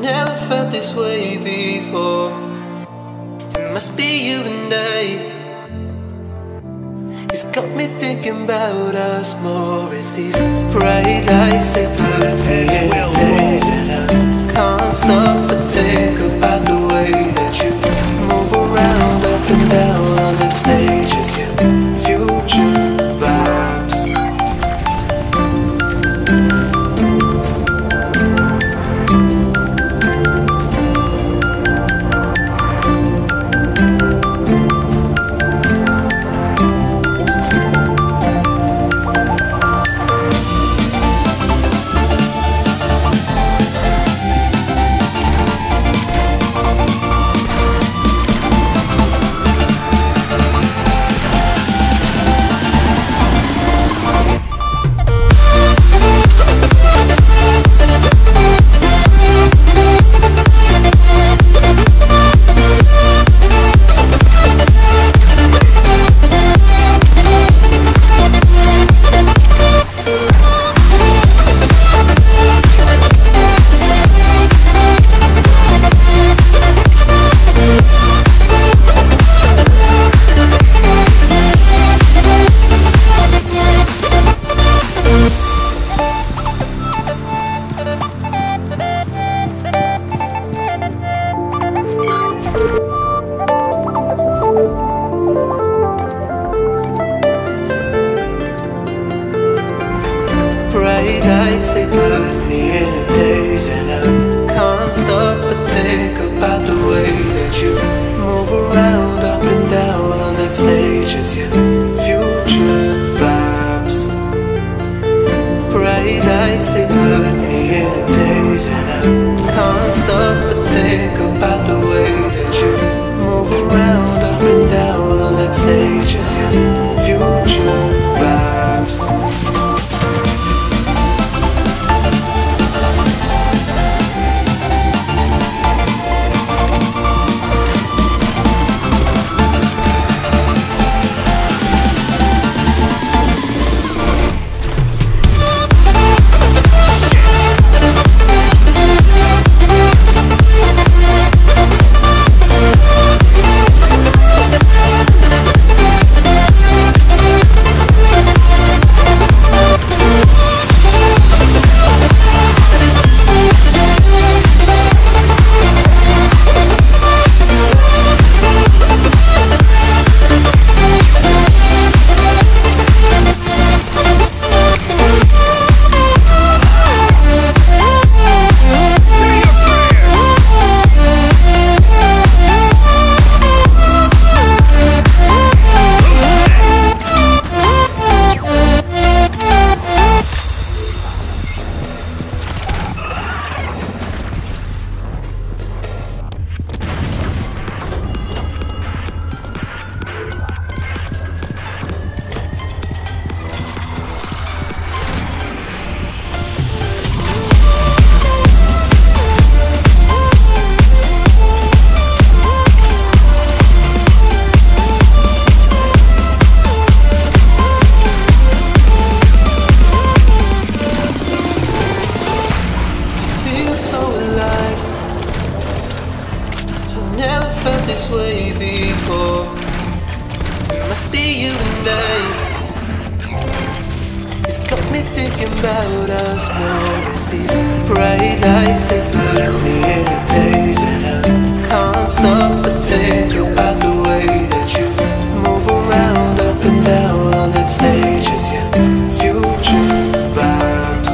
never felt this way before. It must be you and I. It's got me thinking about us more. It's these bright lights, they blur me in days, and I can't stop but think about the way that you move around, up and down on that stage. It's your future lights, they put me in a daze, and I can't stop but think about the way that you move around, up and down on that stage. It's your future vibes. Bright lights, they put me in a daze, and I can't stop but think about the way that you move around, up and down on that stage. It's your future vibes. This way before, it must be you and I. It's got me thinking about us more. It's these bright lights, they put me in a daze, and I can't stop but think about the way that you move around, up and down on that stage. It's your future vibes.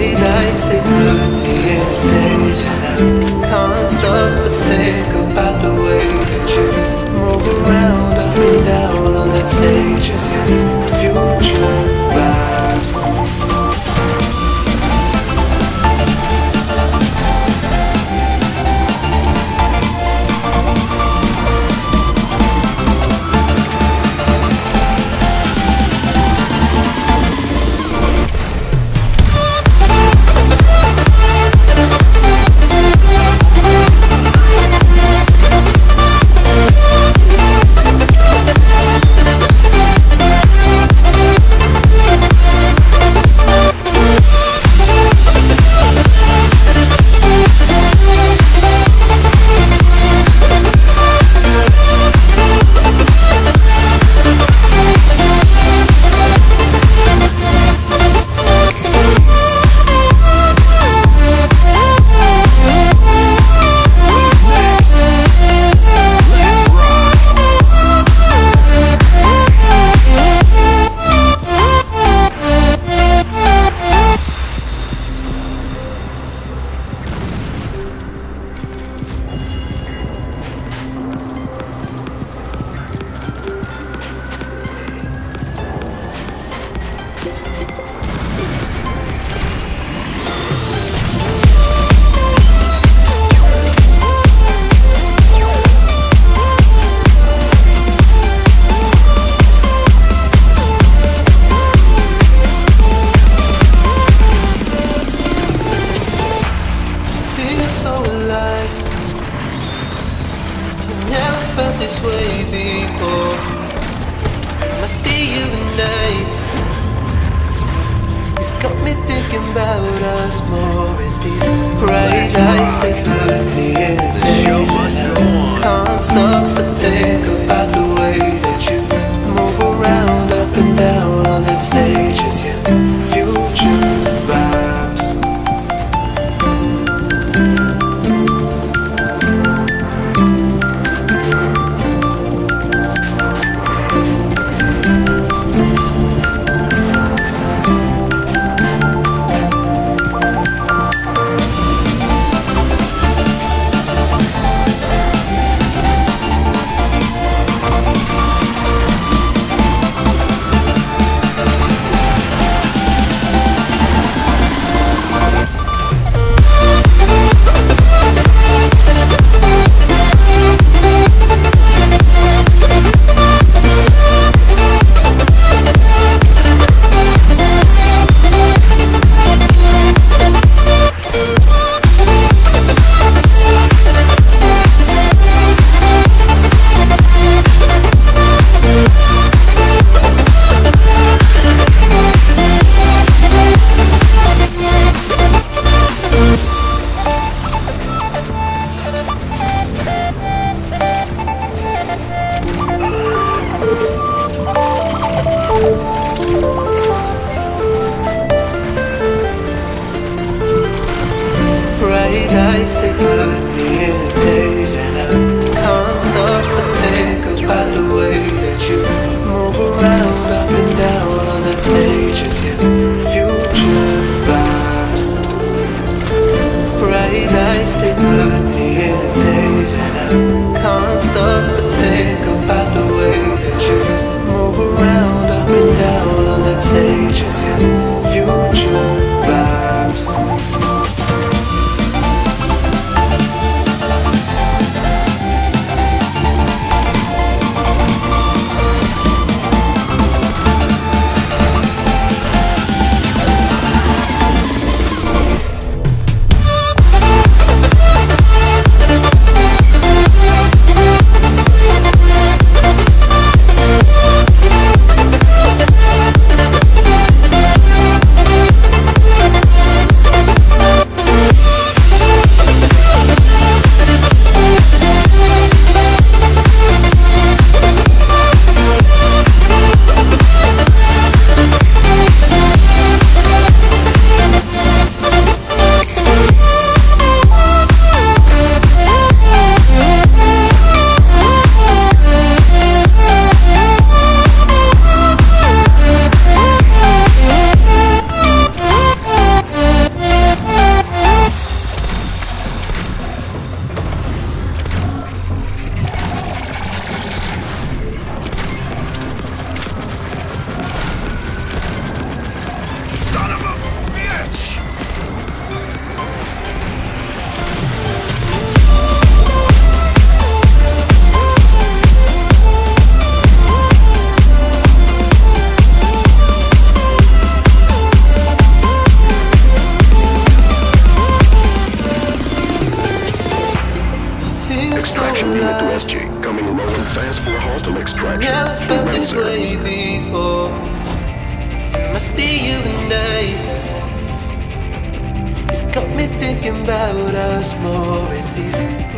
late nights, they ruin the days. I can't stop but think about the way that you move around up and down on that stage. It's future vibes. This way before, must be you and I. It's got me thinking about us more. It's these bright lights that hurt me in the days, and I can't stop but think about the way that you move around up and down on that stage. It's your future vibes. Lights that burn me in the days, and I can't stop but think about the way that you move around up and down on that stage. It's your future vibes. Bright lights that burn me in the days, and I can't stop but think about the way that you move around up and down on that stage. It's your future vibes. Unit to SG, coming low and fast for hostile extraction. Never felt this way before. Must be you and I. It's got me thinking about us more. It's these